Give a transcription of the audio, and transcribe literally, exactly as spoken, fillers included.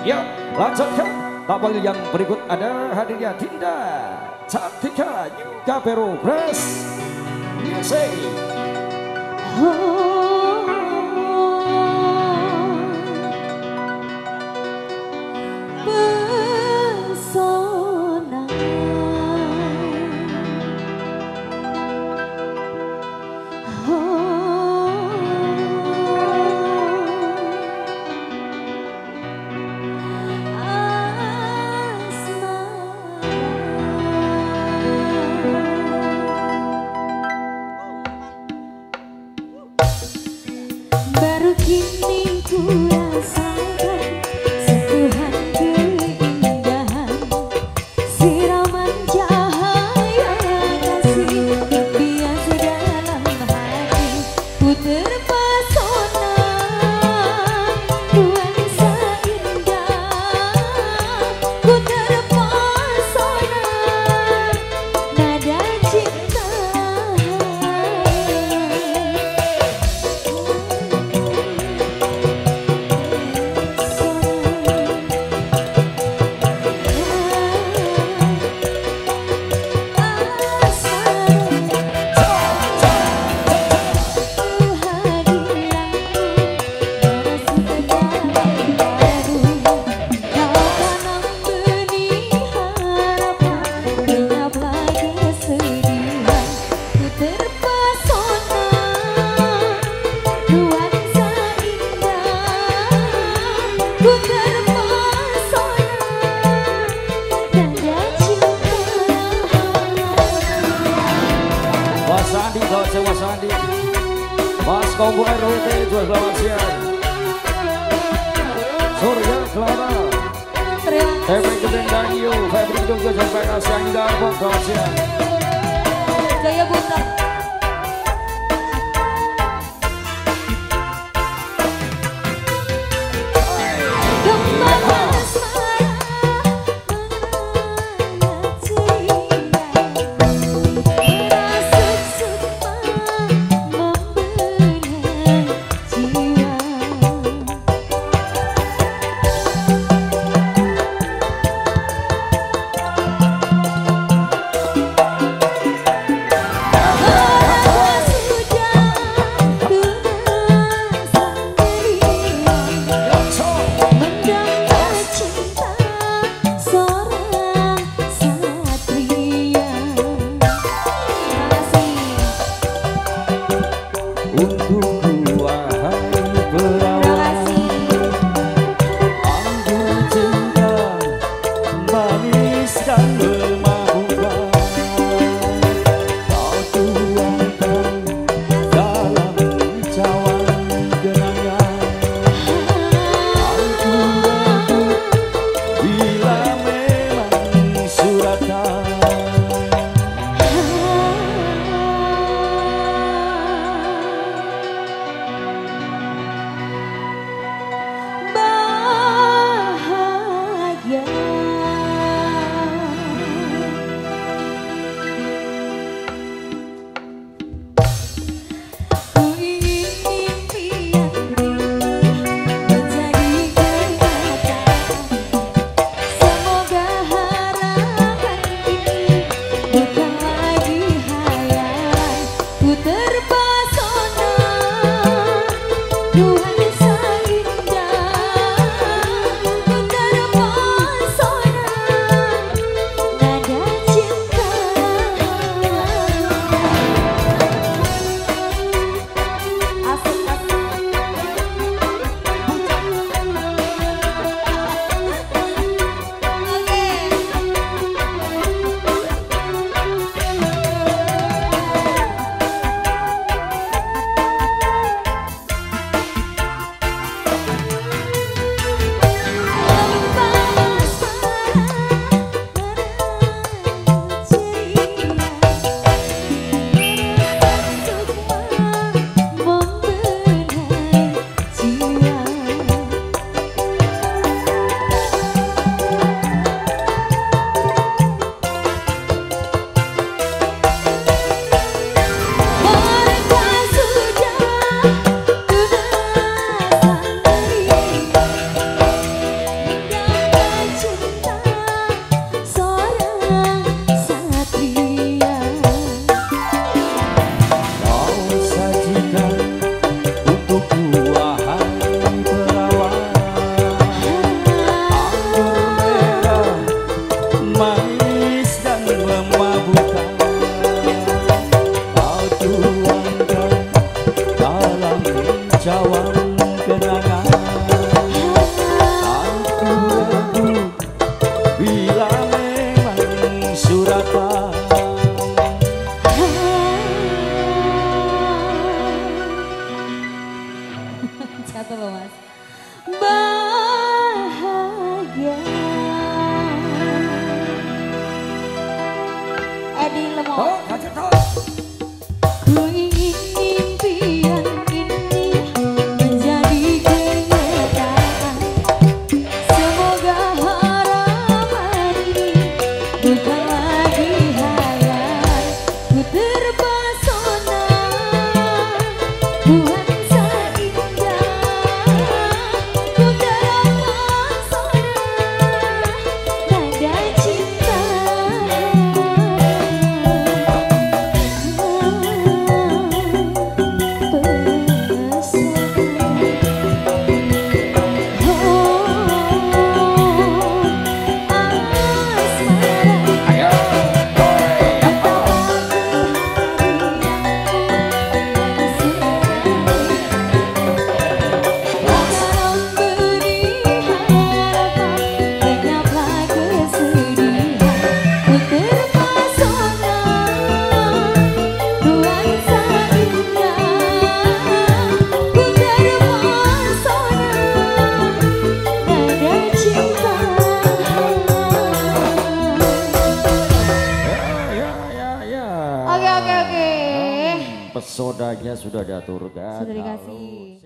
Yuk lanjutkan. Tak panggil yang berikut ada hadirnya Dinda Cantika Gapero Press Music. Pesona oh, baru kini ku rasakan sentuhan keindahan siraman cahaya kasih terbias dalam hati ku terpesona nuansa indah ku terpesona nada cinta. Mas Kombo R W T dua puluh delapan siang Surya Selama Temen Kedeng Dangiu Febri Kedung Kedung P K S yang indah dua puluh delapan siang Jaya Buta. jawab kenangan aku ragu bila memang suratan satu loh mas bahagia Edi Lemong ku ingin pesodanya sudah diaturkan. Sudah dikasih.